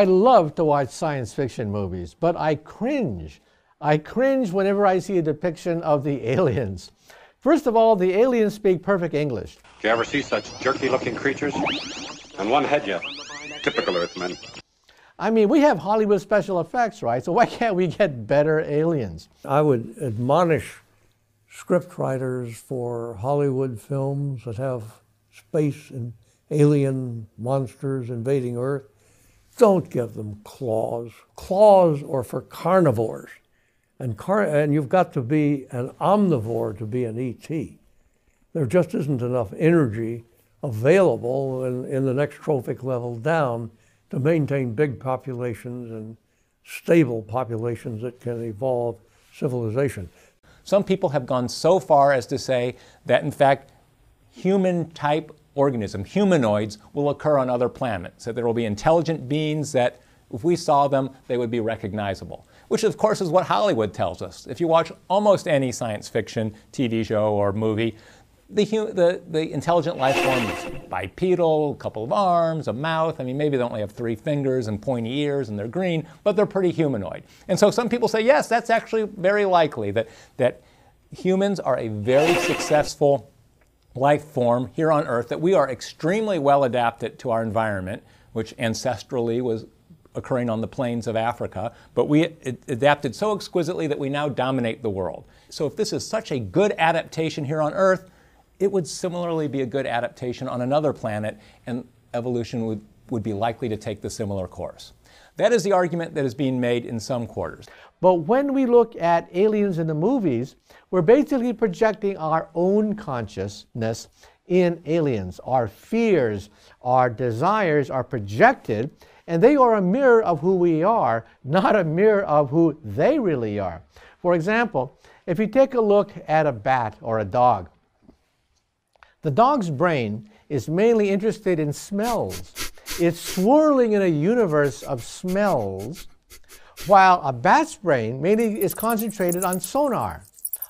I love to watch science fiction movies, but I cringe. I cringe whenever I see a depiction of the aliens. First of all, the aliens speak perfect English. Do you ever see such jerky-looking creatures? And one head, yeah. Typical Earthmen. I mean, we have Hollywood special effects, right? So why can't we get better aliens? I would admonish script writers for Hollywood films that have space and alien monsters invading Earth. Don't give them claws. Claws are for carnivores. And you've got to be an omnivore to be an E.T. There just isn't enough energy available in the next trophic level down to maintain big populations and stable populations that can evolve civilization. Some people have gone so far as to say that, in fact, human-type organisms, humanoids, will occur on other planets, that there will be intelligent beings that, if we saw them, they would be recognizable. Which, of course, is what Hollywood tells us. If you watch almost any science fiction TV show or movie, the intelligent life form is bipedal, a couple of arms, a mouth. I mean, maybe they only have 3 fingers and pointy ears and they're green, but they're pretty humanoid. And so some people say, yes, that's actually very likely, that humans are a very successful life form here on Earth, that we are extremely well adapted to our environment, which ancestrally was occurring on the plains of Africa, but we adapted so exquisitely that we now dominate the world. So if this is such a good adaptation here on Earth, it would similarly be a good adaptation on another planet, and evolution would be likely to take the similar course. That is the argument that is being made in some quarters. But when we look at aliens in the movies, we're basically projecting our own consciousness in aliens. Our fears, our desires are projected, and they are a mirror of who we are, not a mirror of who they really are. For example, if you take a look at a bat or a dog, the dog's brain is mainly interested in smells. It's swirling in a universe of smells, while a bat's brain mainly is concentrated on sonar,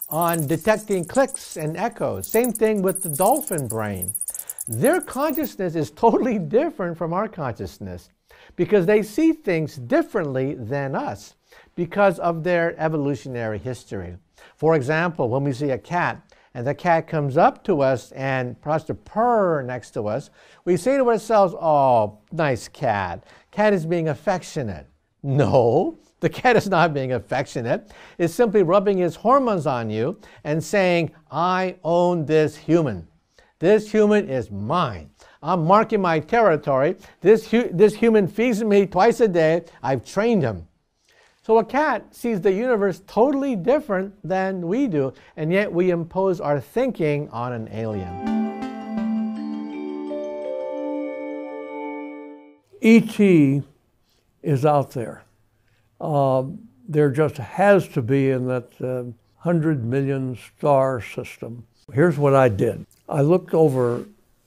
on detecting clicks and echoes. Same thing with the dolphin brain. Their consciousness is totally different from our consciousness, because they see things differently than us because of their evolutionary history. For example, when we see a cat and the cat comes up to us and tries to purr next to us, we say to ourselves, oh, nice cat. Cat is being affectionate. No, the cat is not being affectionate. It's simply rubbing its hormones on you and saying, I own this human. This human is mine. I'm marking my territory. This human feeds me twice a day. I've trained him. So a cat sees the universe totally different than we do, and yet we impose our thinking on an alien. E.T. is out there. There just has to be in that 100 million star system. Here's what I did. I looked over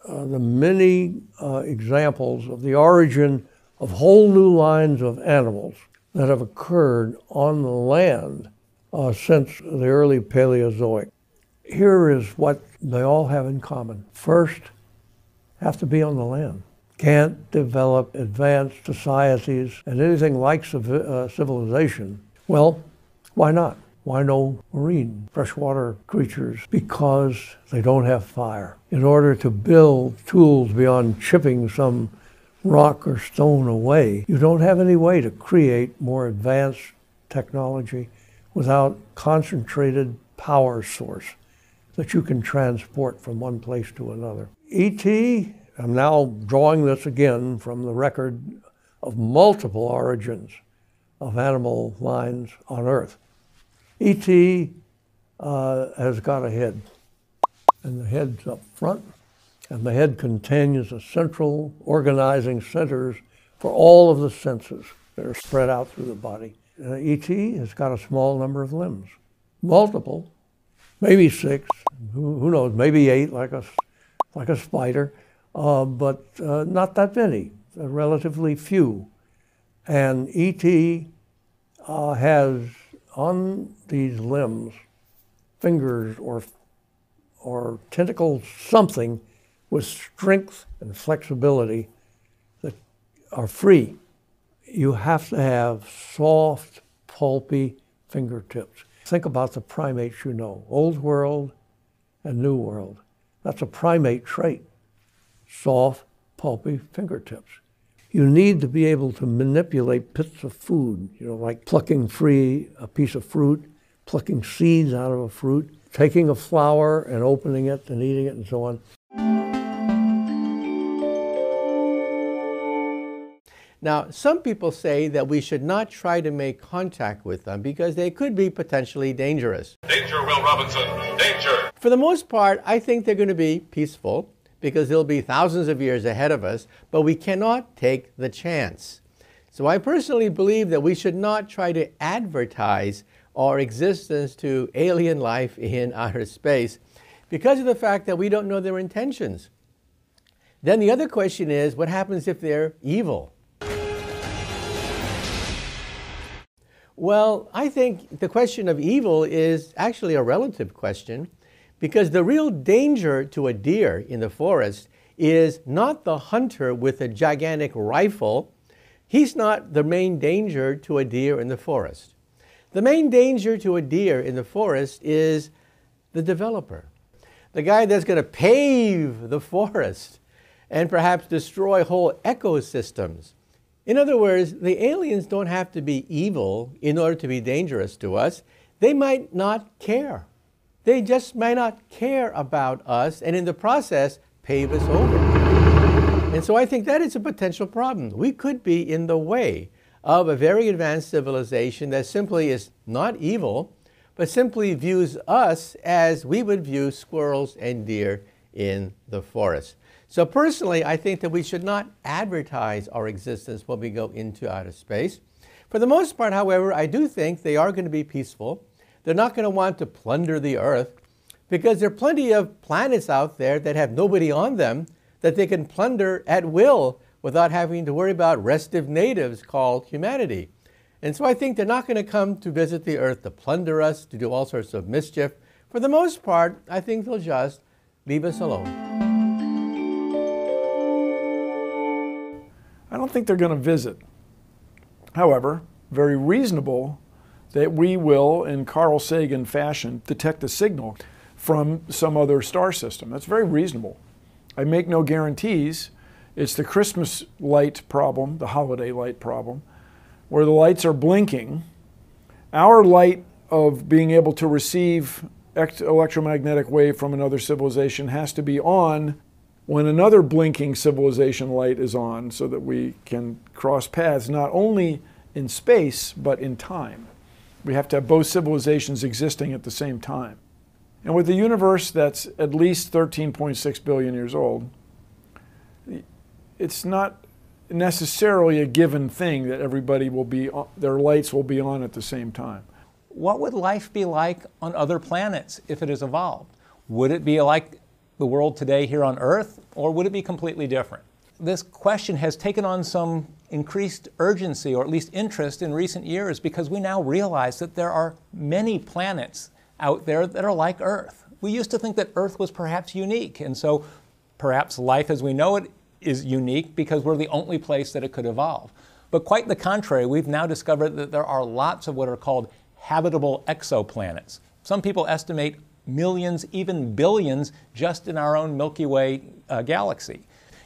the many examples of the origin of whole new lines of animals that have occurred on the land since the early Paleozoic. Here is what they all have in common. First, have to be on the land. Can't develop advanced societies and anything like civilization. Well, why not? Why no marine freshwater creatures? Because they don't have fire. In order to build tools beyond chipping some rock or stone away, you don't have any way to create more advanced technology without concentrated power source that you can transport from one place to another. E.T., I'm now drawing this again from the record of multiple origins of animal lines on Earth. E.T. Has got a head, and the head's up front, and the head contains the central organizing centers for all of the senses that are spread out through the body. E.T. has got a small number of limbs, multiple, maybe 6, who knows, maybe 8, like a spider, but not that many, relatively few. And E.T. has on these limbs, fingers or tentacles, something with strength and flexibility that are free. you have to have soft, pulpy fingertips. Think about the primates you know, Old World and New World. That's a primate trait, soft, pulpy fingertips. You need to be able to manipulate bits of food, you know, like plucking free a piece of fruit, plucking seeds out of a fruit, taking a flower and opening it and eating it and so on. Now, some people say that we should not try to make contact with them because they could be potentially dangerous. Danger, Will Robinson, danger! For the most part, I think they're going to be peaceful because they'll be thousands of years ahead of us, but we cannot take the chance. So I personally believe that we should not try to advertise our existence to alien life in outer space because of the fact that we don't know their intentions. Then the other question is, what happens if they're evil? Well, I think the question of evil is actually a relative question, because the real danger to a deer in the forest is not the hunter with a gigantic rifle. He's not the main danger to a deer in the forest. The main danger to a deer in the forest is the developer, the guy that's going to pave the forest and perhaps destroy whole ecosystems. In other words, the aliens don't have to be evil in order to be dangerous to us. They might not care. They just might not care about us, and in the process, pave us over. And so I think that is a potential problem. We could be in the way of a very advanced civilization that simply is not evil, but simply views us as we would view squirrels and deer in the forest. So personally, I think that we should not advertise our existence when we go into outer space. For the most part, however, I do think they are going to be peaceful. They're not going to want to plunder the Earth, because there are plenty of planets out there that have nobody on them that they can plunder at will without having to worry about restive natives called humanity. And so I think they're not going to come to visit the Earth to plunder us, to do all sorts of mischief. For the most part, I think they'll just leave us alone. I don't think they're going to visit. However, very reasonable that we will, in Carl Sagan fashion, detect a signal from some other star system. That's very reasonable. I make no guarantees. It's the Christmas light problem, the holiday light problem, where the lights are blinking. Our light of being able to receive electromagnetic wave from another civilization has to be on when another blinking civilization light is on, so that we can cross paths not only in space, but in time. We have to have both civilizations existing at the same time. And with the universe that's at least 13.6 billion years old, it's not necessarily a given thing that everybody will be, their lights will be on at the same time. What would life be like on other planets if it has evolved? Would it be like the world today here on Earth, or would it be completely different? This question has taken on some increased urgency, or at least interest, in recent years, because we now realize that there are many planets out there that are like Earth. We used to think that Earth was perhaps unique, and so perhaps life as we know it is unique because we're the only place that it could evolve. But quite the contrary, we've now discovered that there are lots of what are called habitable exoplanets. Some people estimate millions, even billions, just in our own Milky Way galaxy.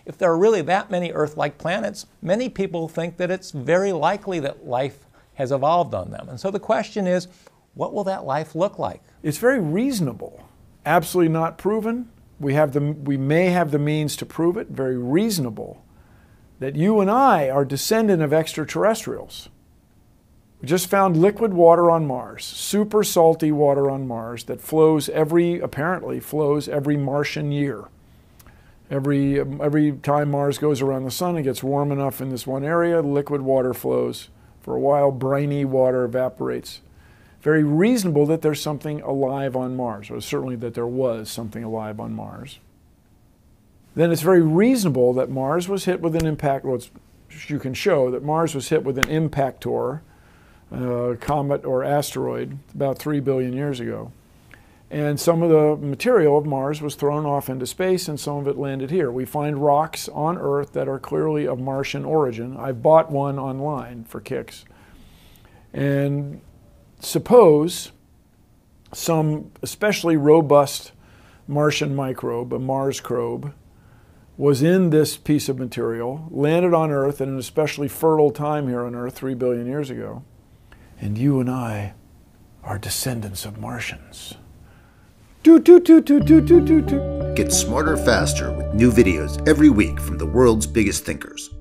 If there are really that many Earth-like planets, many people think that it's very likely that life has evolved on them. And so the question is, what will that life look like? It's very reasonable. Absolutely not proven. We may have the means to prove it. Very reasonable that you and I are descendant of extraterrestrials. We just found liquid water on Mars, super salty water on Mars that flows apparently flows every Martian year. Every time Mars goes around the sun, it gets warm enough in this one area, liquid water flows. For a while, briny water evaporates. Very reasonable that there's something alive on Mars, or certainly that there was something alive on Mars. Then it's very reasonable that Mars was hit with an impact, well, you can show that Mars was hit with an impactor, comet or asteroid, about 3 billion years ago, And some of the material of Mars was thrown off into space and some of it landed here. We find rocks on Earth that are clearly of Martian origin. I bought one online for kicks. And suppose some especially robust Martian microbe, a Mars probe, was in this piece of material, landed on Earth at an especially fertile time here on Earth 3 billion years ago. And you and I are descendants of Martians. Get smarter faster with new videos every week from the world's biggest thinkers.